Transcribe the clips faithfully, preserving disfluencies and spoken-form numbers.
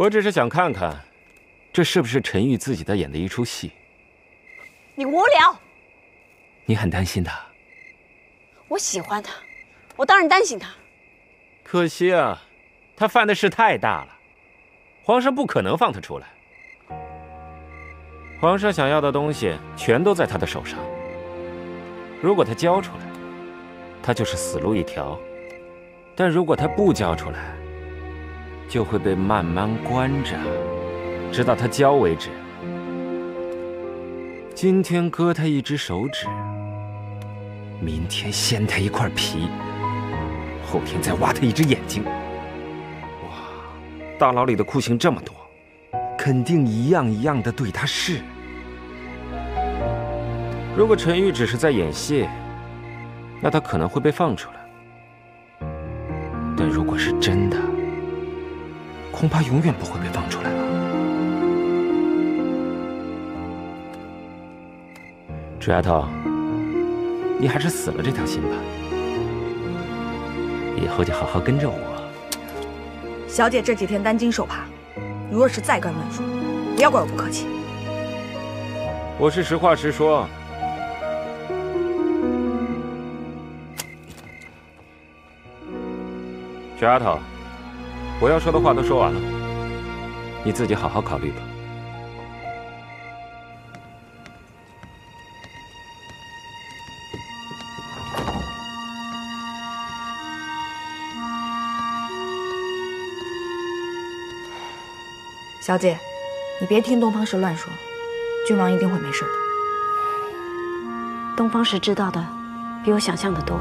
我只是想看看，这是不是陈玉自己在演的一出戏。你无聊。你很担心他。我喜欢他，我当然担心他。可惜啊，他犯的事太大了，皇上不可能放他出来。皇上想要的东西全都在他的手上。如果他交出来，他就是死路一条；但如果他不交出来， 就会被慢慢关着，直到他交为止。今天割他一只手指，明天掀他一块皮，后天再挖他一只眼睛。哇，大牢里的酷刑这么多，肯定一样一样的对他试。如果陈玉只是在演戏，那他可能会被放出来；但如果是真的， 恐怕永远不会被放出来了。楚丫头，你还是死了这条心吧，以后就好好跟着我。小姐这几天担惊受怕，你若是再敢乱说，不要怪我不客气。我是实话实说。楚丫头， 我要说的话都说完了，你自己好好考虑吧。小姐，你别听东方氏乱说，君王一定会没事的。东方氏知道的比我想象的多，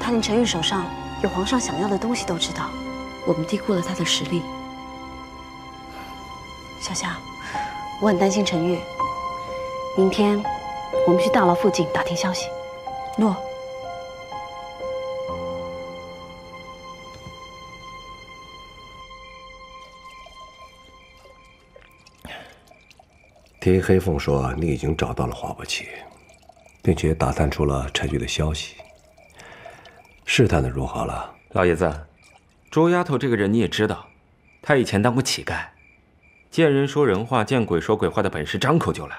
他连陈玉手上 有皇上想要的东西都知道，我们低估了他的实力。小夏，我很担心陈玉。明天我们去大牢附近打听消息。诺。听黑凤说，你已经找到了花伯奇，并且打探出了陈玉的消息。 试探的如何了，老爷子？周丫头这个人你也知道，她以前当过乞丐，见人说人话，见鬼说鬼话的本事张口就来，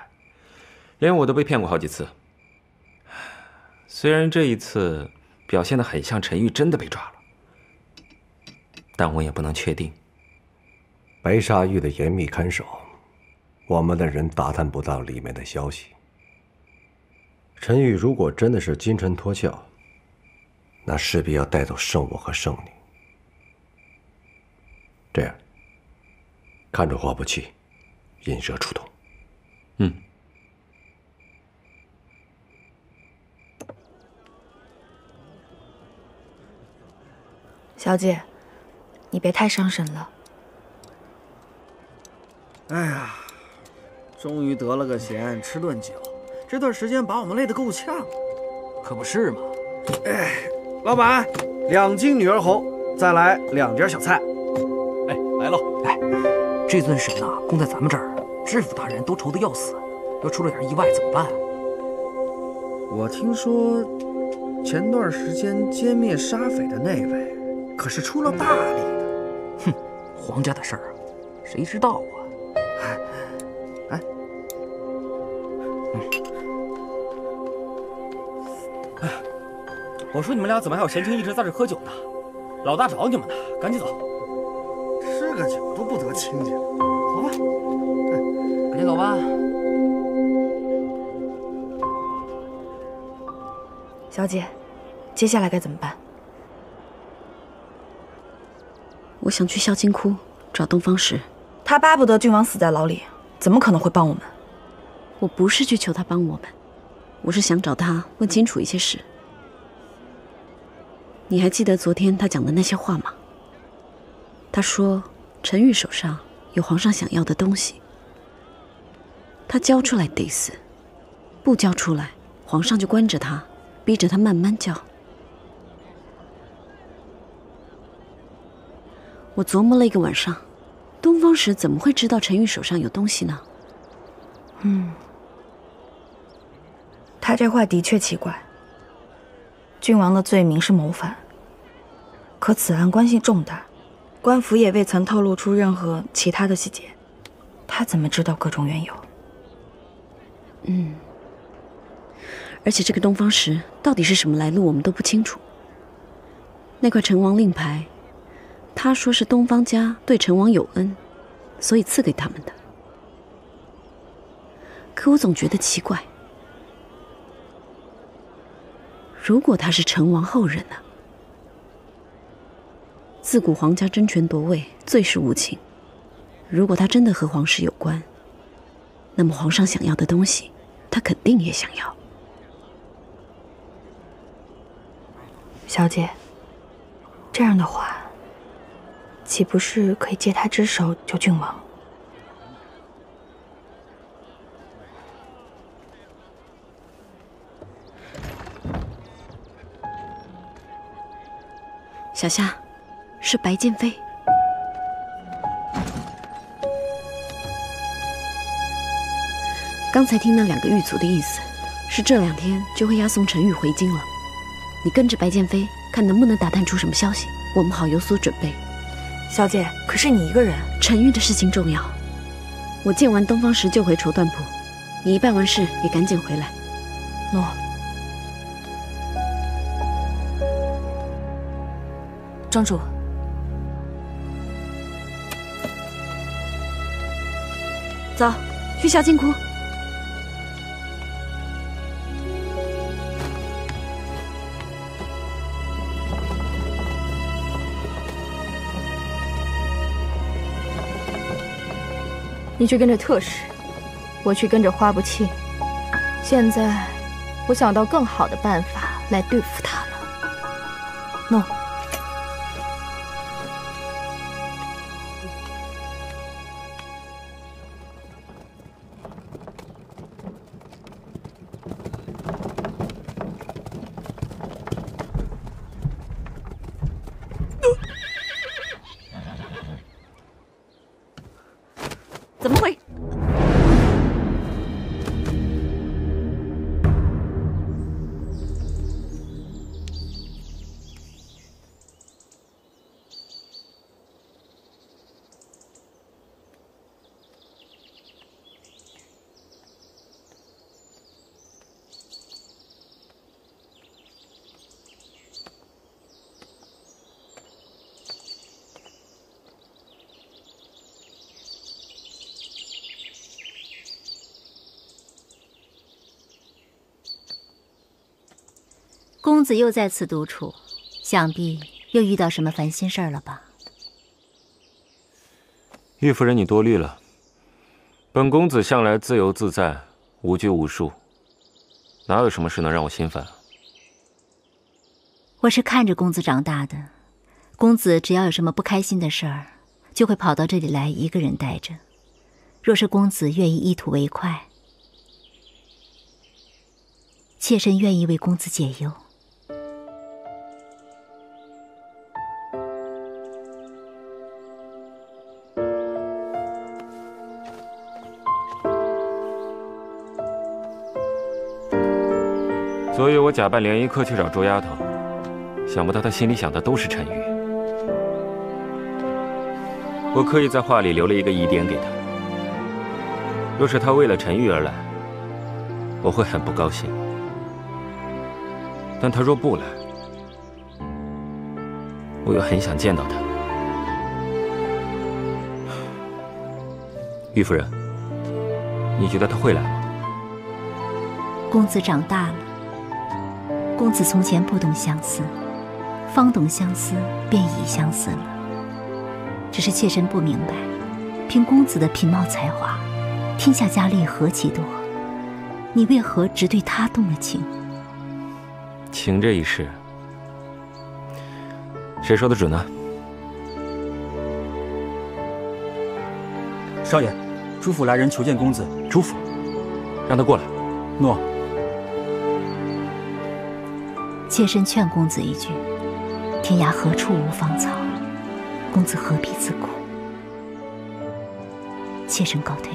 连我都被骗过好几次。虽然这一次表现得很像陈玉真的被抓了，但我也不能确定。白沙峪的严密看守，我们的人打探不到里面的消息。陈玉如果真的是金蝉脱壳， 那势必要带走圣我和圣女。这样，看着花不弃，引蛇出洞。嗯。小姐，你别太伤神了。哎呀，终于得了个闲，吃顿酒。这段时间把我们累得够呛，可不是嘛？哎。 老板，两斤女儿红，再来两碟小菜。哎，来喽！哎，这尊神呐、啊，供在咱们这儿，知府大人都愁得要死，要出了点意外怎么办、啊？我听说前段时间歼灭杀匪的那位，可是出了大力的。哼，皇家的事儿啊，谁知道啊？哎，哎，嗯，哎。 我说你们俩怎么还有闲情逸致在这喝酒呢？老大找你们呢，赶紧走！吃个酒都不得清静，走吧，赶紧走吧。小姐，接下来该怎么办？我想去孝经窟找东方石，他巴不得郡王死在牢里，怎么可能会帮我们？我不是去求他帮我们，我是想找他问清楚一些事。 你还记得昨天他讲的那些话吗？他说陈玉手上有皇上想要的东西，他交出来得死，不交出来，皇上就关着他，逼着他慢慢交。我琢磨了一个晚上，东方石怎么会知道陈玉手上有东西呢？嗯，他这话的确奇怪。 郡王的罪名是谋反，可此案关系重大，官府也未曾透露出任何其他的细节，他怎么知道各种缘由？嗯，而且这个东方石到底是什么来路，我们都不清楚。那块陈王令牌，他说是东方家对陈王有恩，所以赐给他们的。可我总觉得奇怪，如果他是陈王后人呢、啊？ 自古皇家争权夺位，最是无情。如果他真的和皇室有关，那么皇上想要的东西，他肯定也想要。小姐，这样的话，岂不是可以借他之手救郡王？小夏。 是白剑飞。刚才听那两个狱卒的意思，是这两天就会押送陈宇回京了。你跟着白剑飞，看能不能打探出什么消息，我们好有所准备。小姐，可是你一个人，陈宇的事情重要。我见完东方石就回绸缎铺，你一办完事也赶紧回来。诺。 庄主。 走，去小金窟。你去跟着特使，我去跟着花不弃。现在，我想到更好的办法来对付他了。诺。公子又在此独处，想必又遇到什么烦心事儿了吧？玉夫人，你多虑了。本公子向来自由自在，无拘无束，哪有什么事能让我心烦啊？我是看着公子长大的，公子只要有什么不开心的事儿，就会跑到这里来一个人待着。若是公子愿意一吐为快，妾身愿意为公子解忧。 所以我假扮联谊客去找周丫头，想不到她心里想的都是陈宇。我刻意在话里留了一个疑点给她，若是她为了陈宇而来，我会很不高兴。但她若不来，我又很想见到她。玉夫人，你觉得她会来吗？公子长大了。 公子从前不懂相思，方懂相思，便已相思了。只是妾身不明白，凭公子的品貌才华，天下佳丽何其多，你为何只对他动了情？情这一事，谁说的准呢？少爷，主府来人求见公子。主府，让他过来。诺。 妾身劝公子一句：“天涯何处无芳草，公子何必自苦。”妾身告退。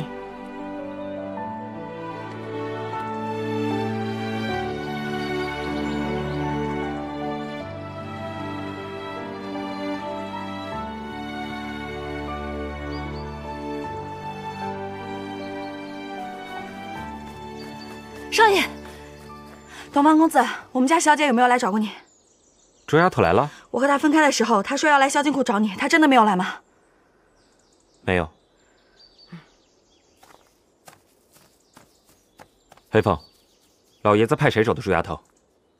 少爷，董方公子，我们家小姐有没有来找过你？卓丫头来了。我和她分开的时候，她说要来萧金库找你，她真的没有来吗？没有。黑凤，老爷子派谁找的卓丫头？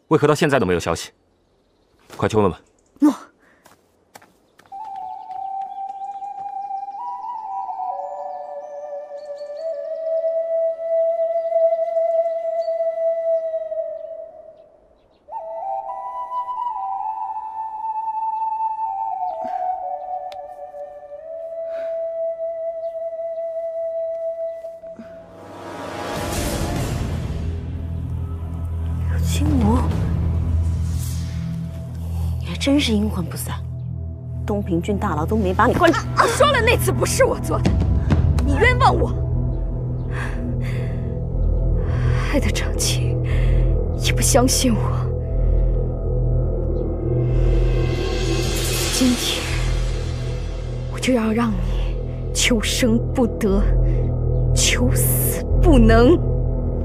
为何到现在都没有消息？快去问问。诺。 真是阴魂不散，东平郡大牢都没把你关。我说了，那次不是我做的，你冤枉我，害得长青也不相信我。今天我就要让你求生不得，求死不能。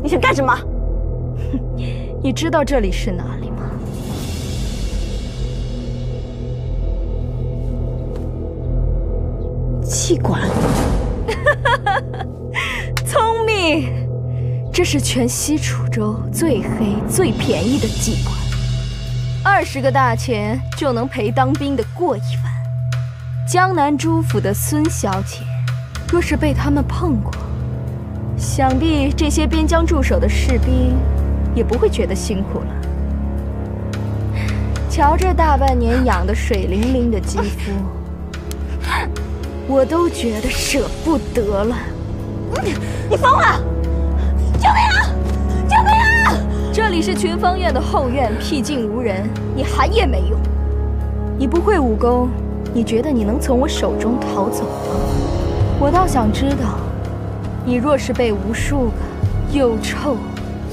你想干什么？你知道这里是哪里吗？ 气管，聪明，这是全西楚州最黑、最便宜的妓馆，二十个大钱就能陪当兵的过一晚。江南朱府的孙小姐，若是被他们碰过，想必这些边疆驻守的士兵也不会觉得辛苦了。瞧这大半年养的水灵灵的肌肤。 我都觉得舍不得了。你疯了！救命啊！救命啊！这里是群芳院的后院，僻静无人，你喊也没用。你不会武功，你觉得你能从我手中逃走吗？我倒想知道，你若是被无数个又臭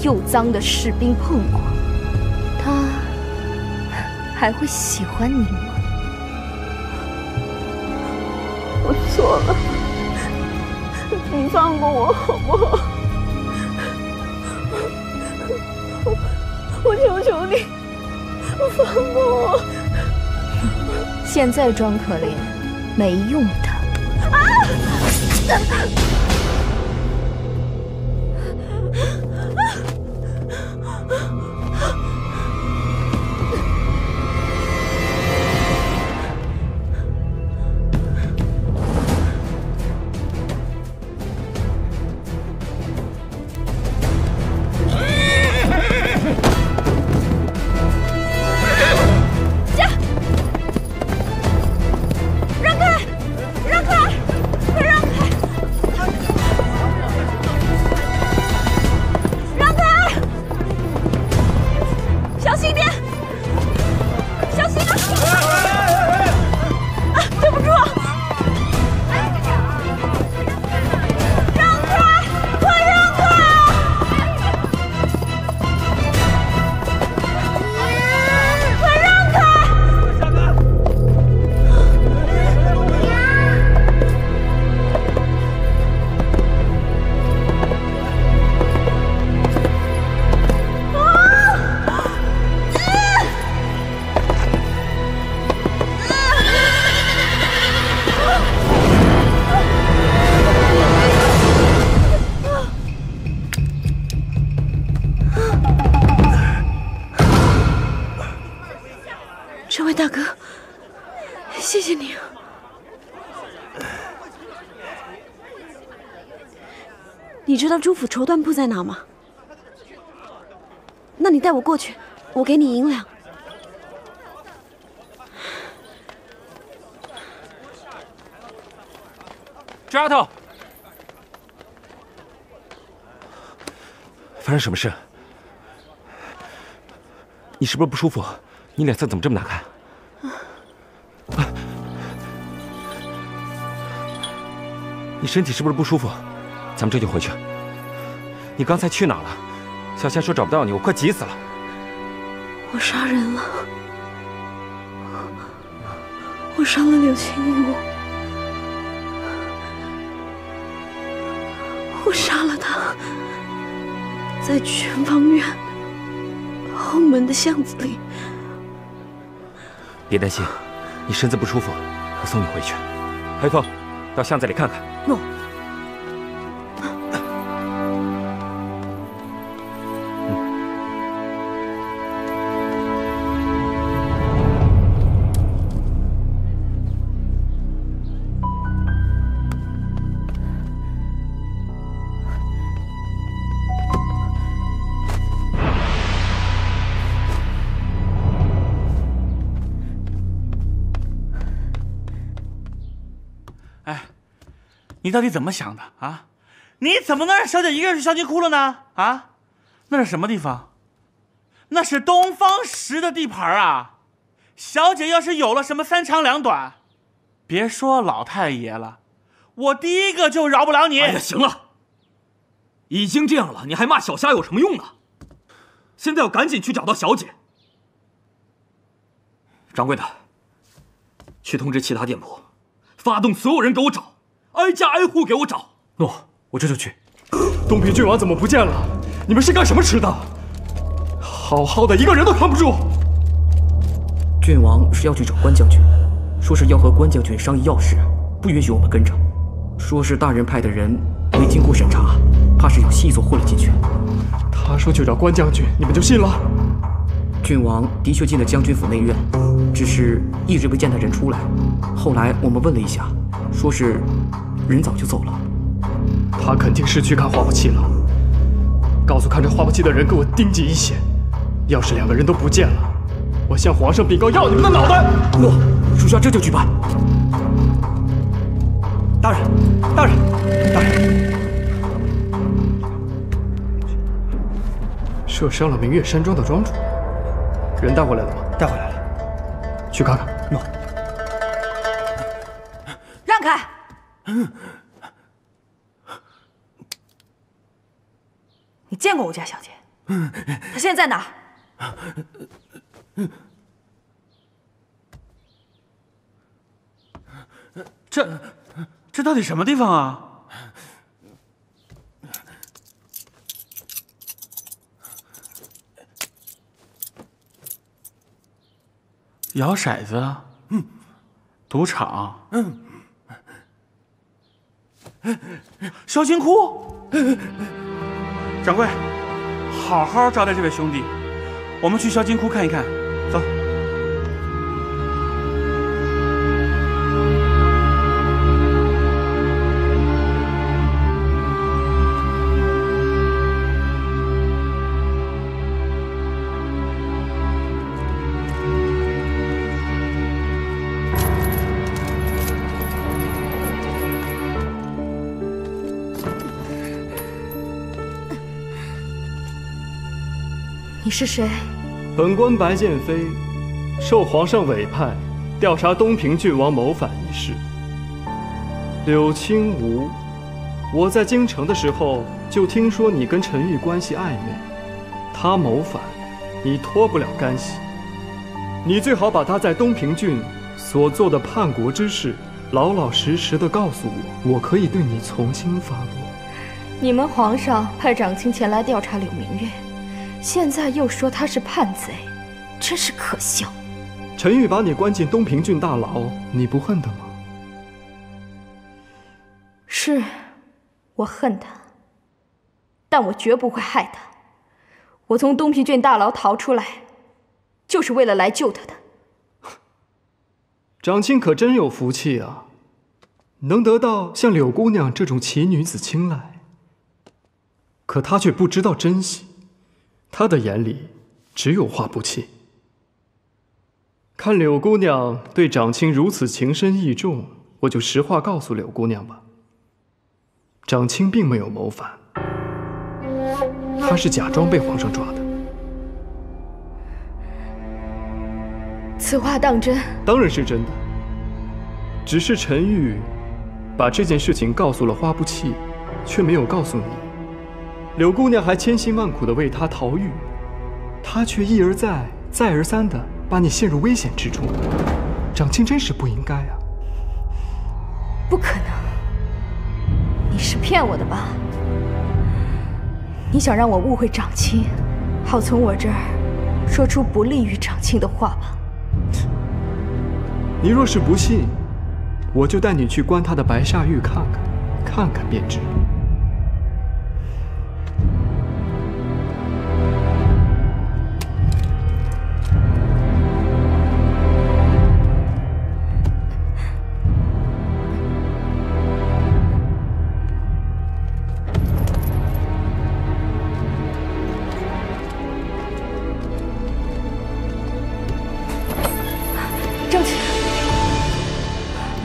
又脏的士兵碰过，他还会喜欢你吗？ 我错了，你放过我好不好？我，我求求你，放过我！现在装可怜没用的。啊！你知道朱府绸缎铺在哪吗？那你带我过去，我给你银两。周丫头，发生什么事？你是不是不舒服？你脸色怎么这么难看？啊！你身体是不是不舒服？ 咱们这就回去。你刚才去哪了？小仙说找不到你，我快急死了。我杀人了，我杀了柳青雾，我杀了他。在全芳苑后门的巷子里。别担心，你身子不舒服，我送你回去。黑风，到巷子里看看。诺。 你到底怎么想的啊？你怎么能让小姐一个人去萧金窟了呢？啊，那是什么地方？那是东方石的地盘啊！小姐要是有了什么三长两短，别说老太爷了，我第一个就饶不了你。哎呀，行了，已经这样了，你还骂小虾有什么用呢？现在要赶紧去找到小姐。掌柜的，去通知其他店铺，发动所有人给我找。 挨家挨户给我找，诺，我这就去。东平郡王怎么不见了？你们是干什么吃的？好好的一个人都扛不住。郡王是要去找关将军，说是要和关将军商议要事，不允许我们跟着。说是大人派的人没经过审查，怕是有细作混了进去。他说去找关将军，你们就信了？郡王的确进了将军府内院，只是一直没见他人出来。后来我们问了一下，说是。 人早就走了，他肯定是去看花不器了。告诉看这花不器的人，给我盯紧一些。要是两个人都不见了，我向皇上禀告要你们的脑袋。诺，属下这就去办。大人，大人，大人，射伤了明月山庄的庄主，人带回来了吗？带回来了，去看看。诺，让开。 你见过我家小姐？她现在在哪儿？这这到底什么地方啊？摇骰子？嗯。赌场？嗯。 萧金窟，掌柜，好好招待这位兄弟，我们去萧金窟看一看，走。是谁？本官白剑飞，受皇上委派，调查东平郡王谋反一事。柳青梧，我在京城的时候就听说你跟陈玉关系暧昧，他谋反，你脱不了干系。你最好把他在东平郡所做的叛国之事，老老实实的告诉我，我可以对你从轻发落。你们皇上派长卿前来调查柳明月。 现在又说他是叛贼，真是可笑。陈玉把你关进东平郡大牢，你不恨他吗？是，我恨他，但我绝不会害他。我从东平郡大牢逃出来，就是为了来救他的。长卿可真有福气啊，能得到像柳姑娘这种奇女子青睐，可她却不知道珍惜。 他的眼里只有花不弃。看柳姑娘对长卿如此情深意重，我就实话告诉柳姑娘吧。长卿并没有谋反，他是假装被皇上抓的。此话当真？当然是真的。只是陈玉把这件事情告诉了花不弃，却没有告诉你。 柳姑娘还千辛万苦地为他逃狱，他却一而再、再而三地把你陷入危险之中。长卿真是不应该啊！不可能，你是骗我的吧？你想让我误会长亲，好从我这儿说出不利于长亲的话吧？你若是不信，我就带你去观他的白煞玉看看，看看便知。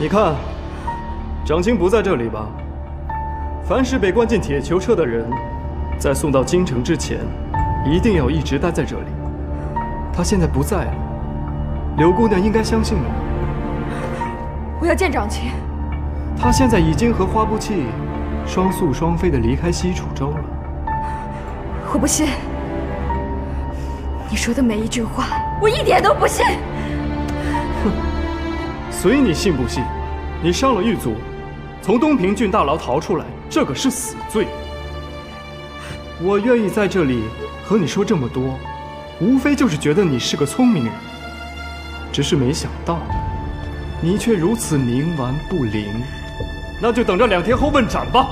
你看，长卿不在这里吧？凡是被关进铁囚车的人，在送到京城之前，一定要一直待在这里。他现在不在了，柳姑娘应该相信我。我要见长卿。他现在已经和花不弃双宿双飞的离开西楚州了。我不信，你说的每一句话，我一点都不信。哼。 随你信不信，你伤了狱卒，从东平郡大牢逃出来，这可是死罪。我愿意在这里和你说这么多，无非就是觉得你是个聪明人，只是没想到，你却如此冥顽不灵。那就等着两天后问斩吧。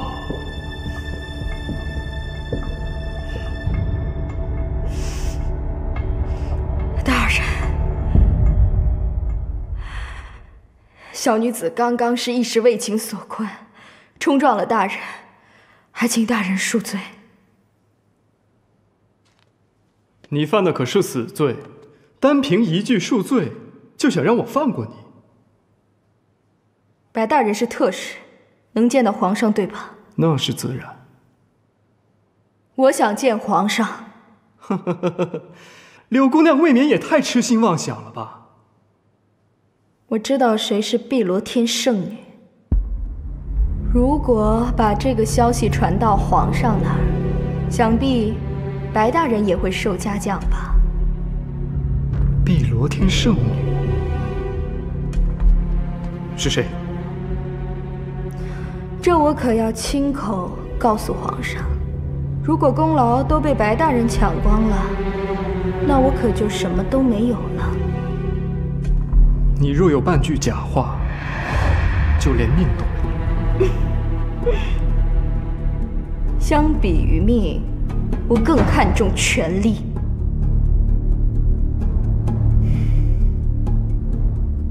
大人。 小女子刚刚是一时为情所困，冲撞了大人，还请大人恕罪。你犯的可是死罪，单凭一句恕罪就想让我放过你？白大人是特使，能见到皇上对吧？那是自然。我想见皇上。柳姑娘未免也太痴心妄想了吧？ 我知道谁是碧罗天圣女。如果把这个消息传到皇上那儿，想必白大人也会受嘉奖吧。碧罗天圣女是谁？这我可要亲口告诉皇上。如果功劳都被白大人抢光了，那我可就什么都没有了。 你若有半句假话，就连命都不如。相比于命，我更看重权力。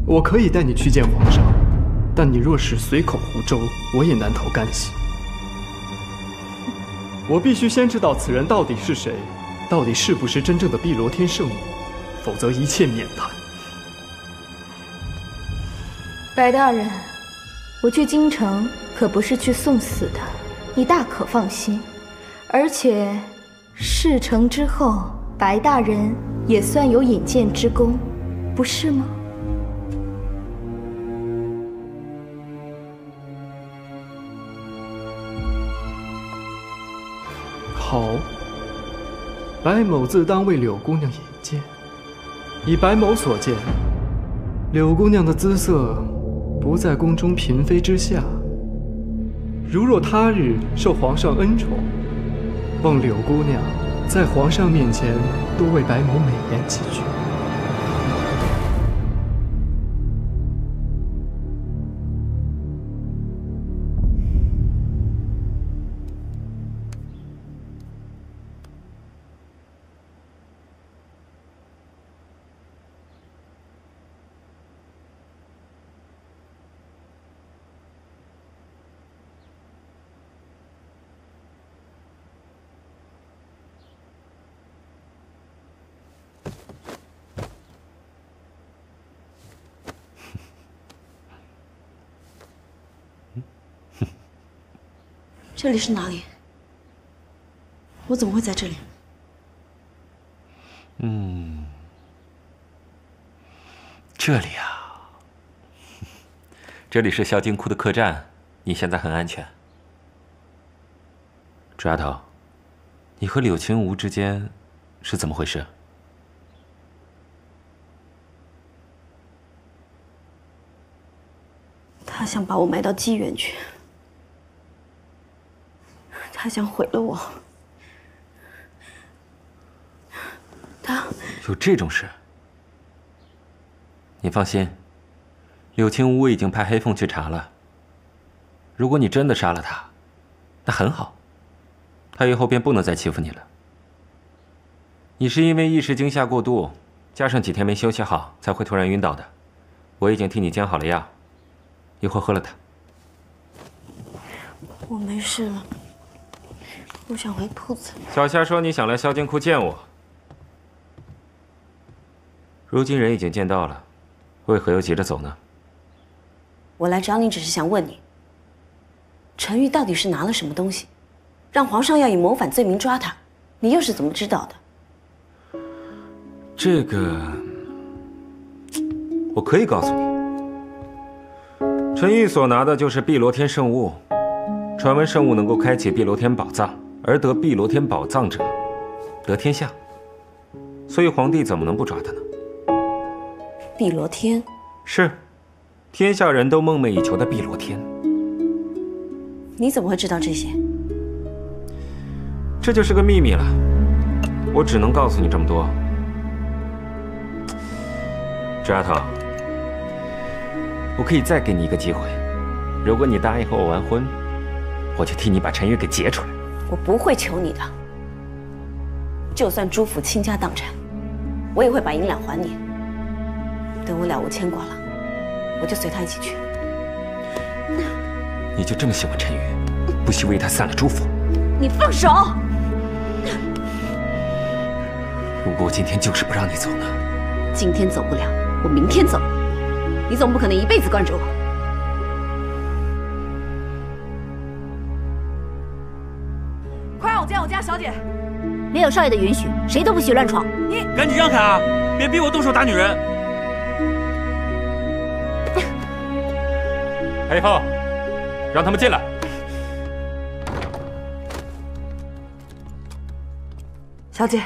我可以带你去见皇上，但你若是随口胡诌，我也难逃干系。我必须先知道此人到底是谁，到底是不是真正的碧罗天圣女，否则一切免谈。 白大人，我去京城可不是去送死的，你大可放心。而且事成之后，白大人也算有引荐之功，不是吗？好，白某自当为柳姑娘引荐。以白某所见，柳姑娘的姿色。 不在宫中嫔妃之下。如若他日受皇上恩宠，望柳姑娘在皇上面前多为白某美言几句。这里是哪里？我怎么会在这里？嗯，这里啊，这里是萧金窟的客栈，你现在很安全。朱丫头，你和柳青梧之间是怎么回事？他想把我埋到妓院去。 他想毁了我，有这种事？你放心，柳青屋已经派黑凤去查了。如果你真的杀了他，那很好，他以后便不能再欺负你了。你是因为一时惊吓过度，加上几天没休息好，才会突然晕倒的。我已经替你煎好了药，一会儿喝了它。我没事了。 我想回铺子。小夏说你想来萧金库见我，如今人已经见到了，为何又急着走呢？我来找你只是想问你，陈玉到底是拿了什么东西，让皇上要以谋反罪名抓他，你又是怎么知道的？这个我可以告诉你，陈玉所拿的就是碧螺天圣物，传闻圣物能够开启碧螺天宝藏。 而得碧螺天宝藏者，得天下。所以皇帝怎么能不抓他呢？碧螺天是天下人都梦寐以求的碧螺天。你怎么会知道这些？这就是个秘密了，我只能告诉你这么多。这丫头，我可以再给你一个机会，如果你答应和我完婚，我就替你把陈玉给劫出来。 我不会求你的，就算朱府倾家荡产，我也会把银两还你。等我了无牵挂了，我就随他一起去。那你就这么喜欢陈宇，不惜为他散了朱府？你放手！如果我今天就是不让你走呢？今天走不了，我明天走。你总不可能一辈子惯着我。 小姐，没有少爷的允许，谁都不许乱闯。你赶紧让开啊！别逼我动手打女人。黑凤，让他们进来。小姐，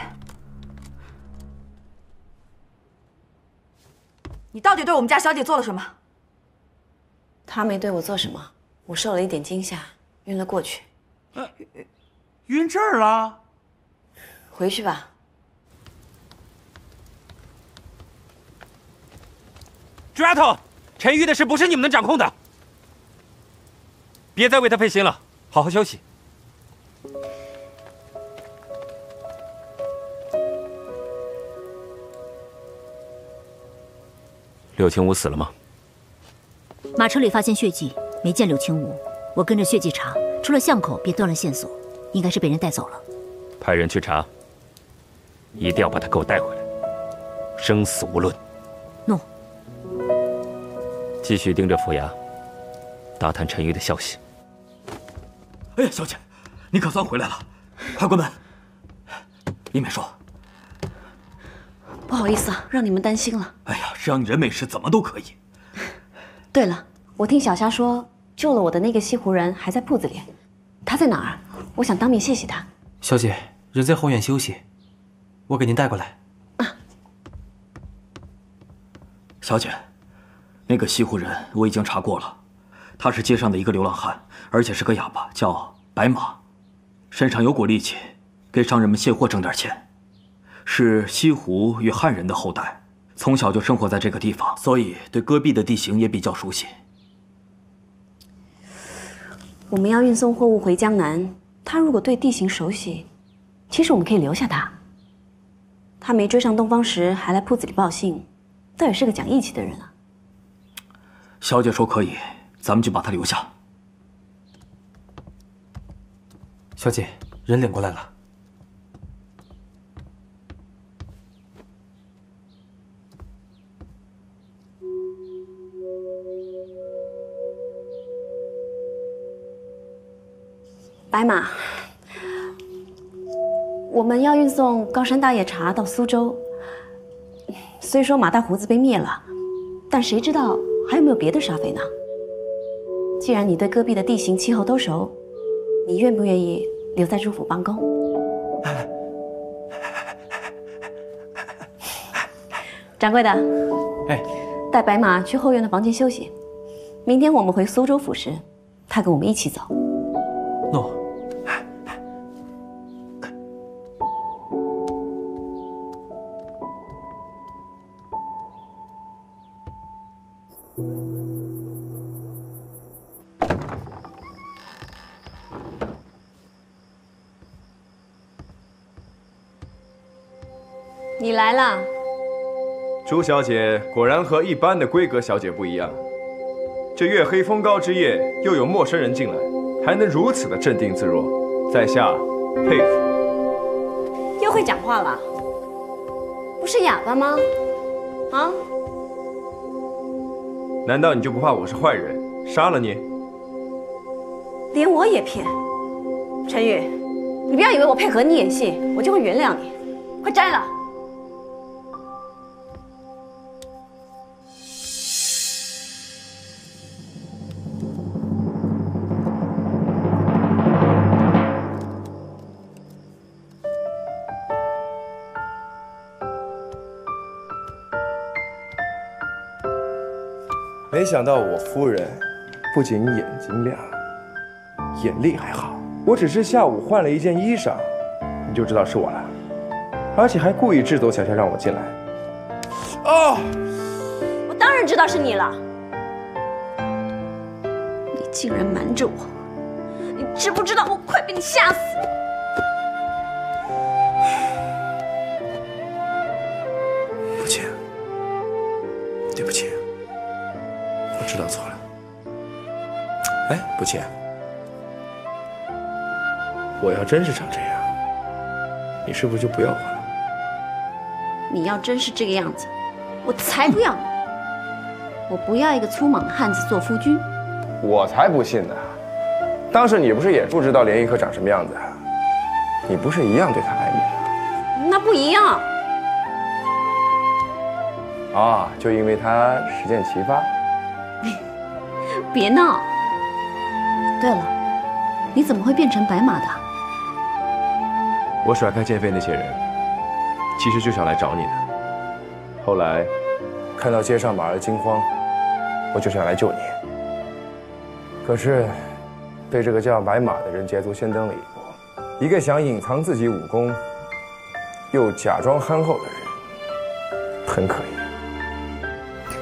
你到底对我们家小姐做了什么？她没对我做什么，我受了一点惊吓，晕了过去。呃 晕这儿了，回去吧。朱丫头，陈玉的事不是你们能掌控的，别再为他费心了，好好休息。柳青梧死了吗？马车里发现血迹，没见柳青梧。我跟着血迹查，出了巷口便断了线索。 应该是被人带走了，派人去查，一定要把他给我带回来，生死无论。诺。继续盯着府衙，打探陈玉的消息。哎呀，小姐，你可算回来了，快关门。李美说，不好意思啊，让你们担心了。哎呀，只要你人没事，怎么都可以。对了，我听小夏说，救了我的那个西湖人还在铺子里，他在哪儿？ 我想当面谢谢他。小姐，人在后院休息，我给您带过来。啊，小姐，那个西湖人我已经查过了，他是街上的一个流浪汉，而且是个哑巴，叫白马，身上有股力气，给商人们卸货挣点钱。是西湖与汉人的后代，从小就生活在这个地方，所以对戈壁的地形也比较熟悉。我们要运送货物回江南。 他如果对地形熟悉，其实我们可以留下他。他没追上东方时，还来铺子里报信，倒也是个讲义气的人啊。小姐说可以，咱们就把他留下。小姐，人领过来了。白马，我们要运送高山大叶茶到苏州。虽说马大胡子被灭了，但谁知道还有没有别的沙匪呢？既然你对戈壁的地形气候都熟，你愿不愿意留在朱府帮工？掌柜的，哎，带白马去后院的房间休息。明天我们回苏州府时，他跟我们一起走。诺。你来啦，朱小姐果然和一般的闺阁小姐不一样。这月黑风高之夜，又有陌生人进来，还能如此的镇定自若，在下佩服。又会讲话了？不是哑巴吗？啊？难道你就不怕我是坏人，杀了你？连我也骗？陈宇，你不要以为我配合你演戏，我就会原谅你。快摘了！ 没想到我夫人不仅眼睛亮，眼力还好。我只是下午换了一件衣裳，你就知道是我了，而且还故意制走小夏让我进来。哦，我当然知道是你了。你竟然瞒着我！你知不知道我快被你吓死了？ 知道错了，哎，不倩，我要真是长这样，你是不是就不要我了？你要真是这个样子，我才不要你！我不要一个粗莽的汉子做夫君。我才不信呢！当时你不是也不知道连奕轲长什么样子啊？你不是一样对他爱慕吗？那不一样。啊，就因为他实践奇葩。 别闹！对了，你怎么会变成白马的？我甩开建飞那些人，其实就想来找你的。后来看到街上马儿惊慌，我就想来救你。可是被这个叫白马的人捷足先登了一步。一个想隐藏自己武功，又假装憨厚的人，很可疑。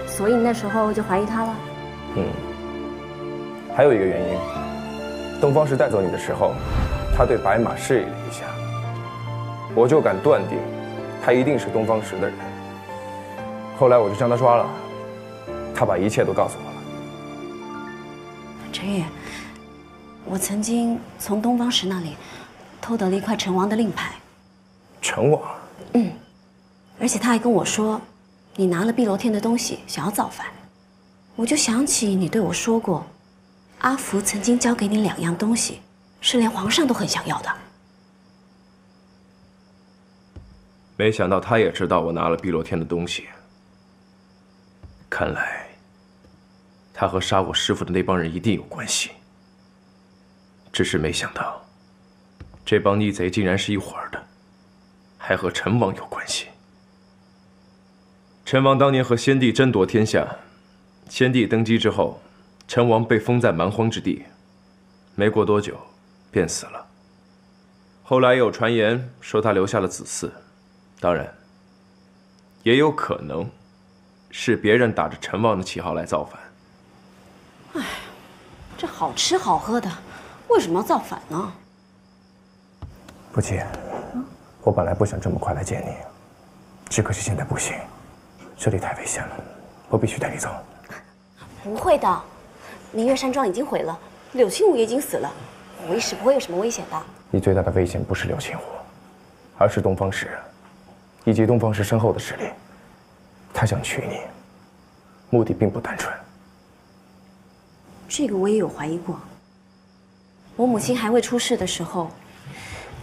所以你那时候就怀疑他了？嗯。 还有一个原因，东方氏带走你的时候，他对白马示意了一下，我就敢断定，他一定是东方石的人。后来我就将他抓了，他把一切都告诉我了。陈宇，我曾经从东方石那里偷得了一块成王的令牌。成王？嗯，而且他还跟我说，你拿了碧楼天的东西，想要造反。我就想起你对我说过。 阿福曾经交给你两样东西，是连皇上都很想要的。没想到他也知道我拿了碧落天的东西。看来，他和杀我师父的那帮人一定有关系。只是没想到，这帮逆贼竟然是一伙的，还和陈王有关系。陈王当年和先帝争夺天下，先帝登基之后。 陈王被封在蛮荒之地，没过多久便死了。后来有传言说他留下了子嗣，当然，也有可能是别人打着陈王的旗号来造反。哎，这好吃好喝的，为什么要造反呢？不急，我本来不想这么快来见你，只可惜现在不行，这里太危险了，我必须带你走。不会的。 明月山庄已经毁了，柳青武也已经死了，我一时不会有什么危险的。你最大的危险不是柳青武，而是东方石，以及东方石身后的势力。他想娶你，目的并不单纯。这个我也有怀疑过。我母亲还未出世的时候，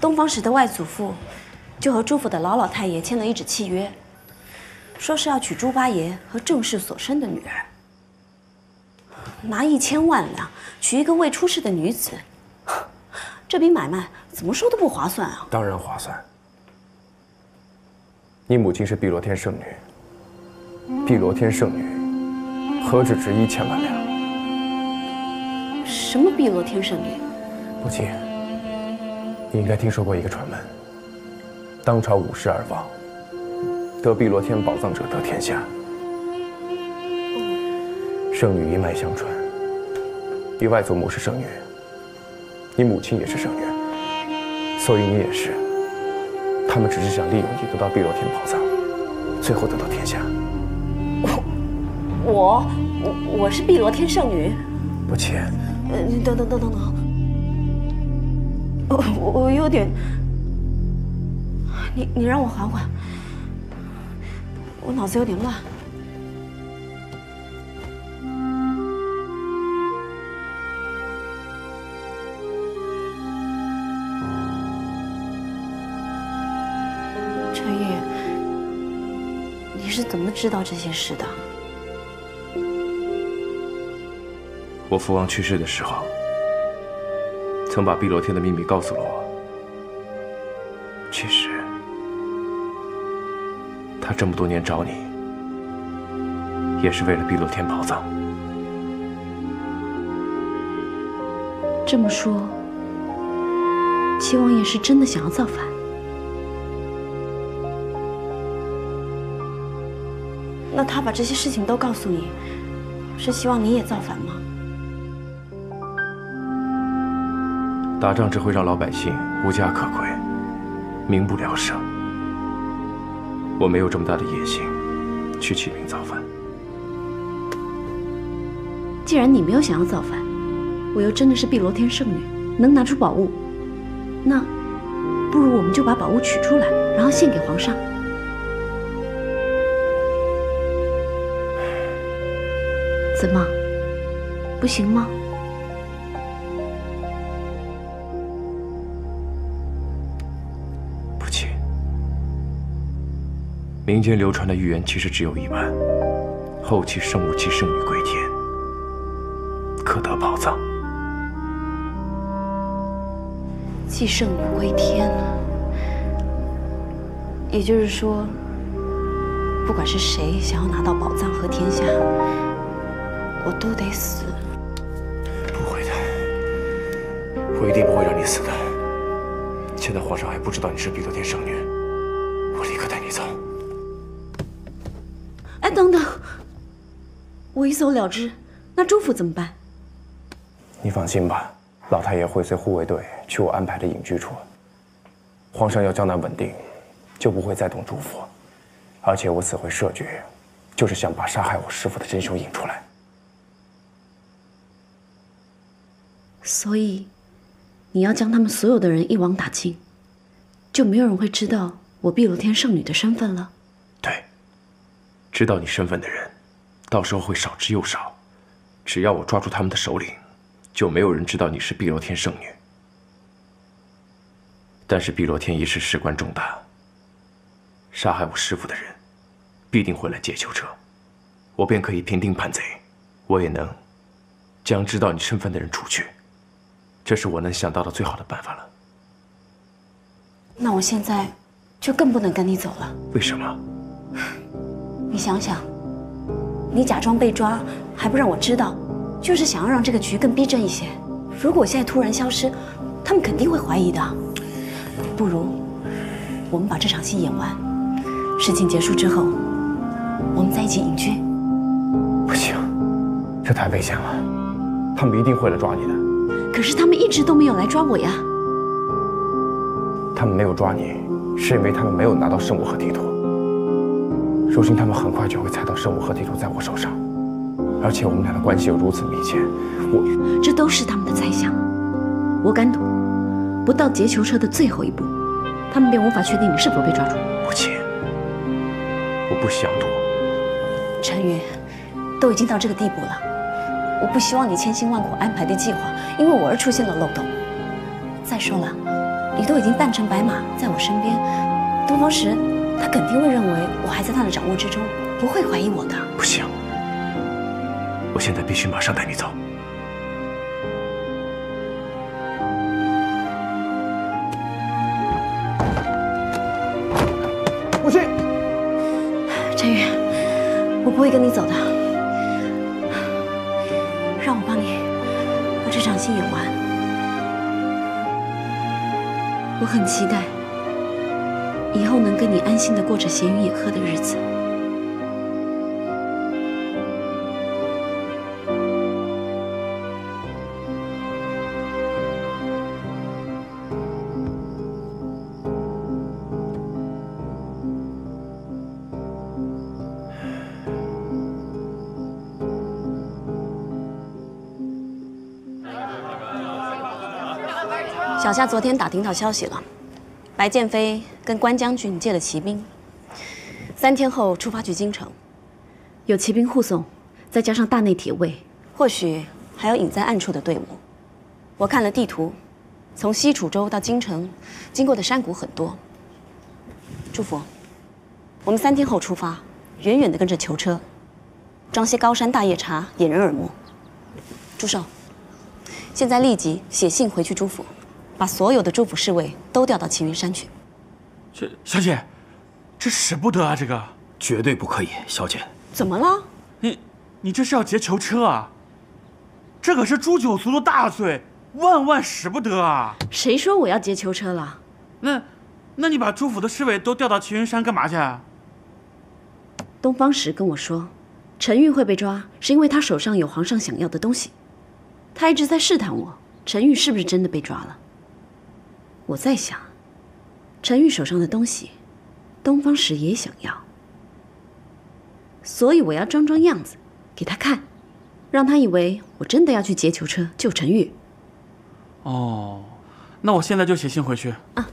东方石的外祖父就和朱府的老老太爷签了一纸契约，说是要娶朱八爷和郑氏所生的女儿。 拿一千万两娶一个未出世的女子，这笔买卖怎么说都不划算啊！当然划算。你母亲是碧罗天圣女，碧罗天圣女何止值一千万两？什么碧罗天圣女？不急，你应该听说过一个传闻：当朝五世而亡，得碧罗天宝藏者得天下。圣女一脉相传，你外祖母是圣女，你母亲也是圣女，所以你也是。他们只是想利用你得到碧落天宝藏，最后得到天下。我，我，我，我是碧落天圣女。不浅。呃，等等等等等。 我我有点，你你让我缓缓，我脑子有点乱。陈玉，你是怎么知道这些事的？我父王去世的时候。 曾把碧落天的秘密告诉了我。其实，他这么多年找你，也是为了碧落天宝藏。这么说，齐王爷是真的想要造反？那他把这些事情都告诉你，是希望你也造反吗？ 打仗只会让老百姓无家可归，民不聊生。我没有这么大的野心，去起兵造反。既然你没有想要造反，我又真的是碧罗天圣女，能拿出宝物，那不如我们就把宝物取出来，然后献给皇上。怎么，不行吗？ 民间流传的预言其实只有一半，后期圣母及圣女归天，可得宝藏。继圣母归天了，也就是说，不管是谁想要拿到宝藏和天下，我都得死。不会的，我一定不会让你死的。现在皇上还不知道你是碧落天圣女，我立刻带你走。 哎，等等！我一走了之，那州府怎么办？你放心吧，老太爷会随护卫队去我安排的隐居处。皇上要江南稳定，就不会再动州府。而且我此回设局，就是想把杀害我师父的真凶引出来。所以，你要将他们所有的人一网打尽，就没有人会知道我碧落天圣女的身份了。对。 知道你身份的人，到时候会少之又少。只要我抓住他们的首领，就没有人知道你是碧落天圣女。但是碧落天一事事关重大，杀害我师父的人必定会来劫囚车，我便可以平定叛贼，我也能将知道你身份的人除去。这是我能想到的最好的办法了。那我现在就更不能跟你走了。为什么？ 你想想，你假装被抓还不让我知道，就是想要让这个局更逼真一些。如果我现在突然消失，他们肯定会怀疑的。不如我们把这场戏演完，事情结束之后，我们再一起隐居。不行，这太危险了，他们一定会来抓你的。可是他们一直都没有来抓我呀。他们没有抓你，是因为他们没有拿到圣物和地图。 如今他们很快就会猜到圣物和地图在我手上，而且我们俩的关系又如此密切，我这都是他们的猜想。我敢赌，不到劫囚车的最后一步，他们便无法确定你是否被抓住。不行，我不想赌。陈云，都已经到这个地步了，我不希望你千辛万苦安排的计划因为我而出现了漏洞。再说了，你都已经扮成白马在我身边，东方石。 他肯定会认为我还在他的掌握之中，不会怀疑我的。不行，我现在必须马上带你走。不去，陈宇，我不会跟你走的。让我帮你把这场戏演完。我很期待。 以后能跟你安心的过着闲云野鹤的日子。小夏昨天打听到消息了，白剑飞跟关将军借了骑兵，三天后出发去京城。有骑兵护送，再加上大内铁卫，或许还有隐在暗处的队伍。我看了地图，从西楚州到京城，经过的山谷很多。祝福，我们三天后出发，远远的跟着囚车，装些高山大叶茶，掩人耳目。祝寿，现在立即写信回去朱府，把所有的朱府侍卫都调到齐云山去。这小姐，这使不得啊！这个绝对不可以，小姐。 怎么了？你，你这是要劫囚车啊！这可是诛九族的大罪，万万使不得啊！谁说我要劫囚车了？那，那你把朱府的侍卫都调到齐云山干嘛去啊？东方石跟我说，陈玉会被抓，是因为他手上有皇上想要的东西。他一直在试探我，陈玉是不是真的被抓了？我在想，陈玉手上的东西，东方石也想要。 所以我要装装样子，给他看，让他以为我真的要去劫囚车救陈玉。哦，那我现在就写信回去啊。